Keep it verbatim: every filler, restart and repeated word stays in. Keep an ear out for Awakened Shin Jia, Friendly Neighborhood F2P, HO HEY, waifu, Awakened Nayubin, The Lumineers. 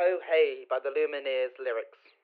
Ho Hey by The Lumineers lyrics.